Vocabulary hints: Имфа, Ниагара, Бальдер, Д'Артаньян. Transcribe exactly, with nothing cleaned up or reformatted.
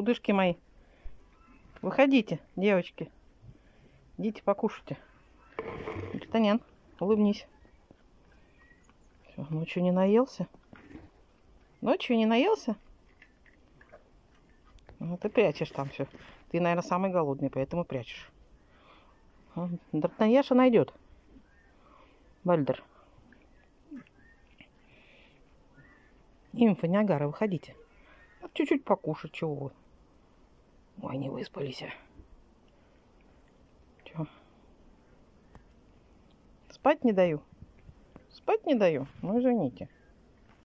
Кудышки мои. Выходите, девочки. Идите покушайте. Д'Артаньян, улыбнись. Все, ночью не наелся? Ночью не наелся? Ну, ты прячешь там все. Ты, наверное, самый голодный, поэтому прячешь. Д'Артаньяша найдет. Бальдер. Имфа, Ниагара, выходите. Чуть-чуть покушать, чего вы. Ой, не выспались. Че? Спать не даю. Спать не даю? Ну, извините.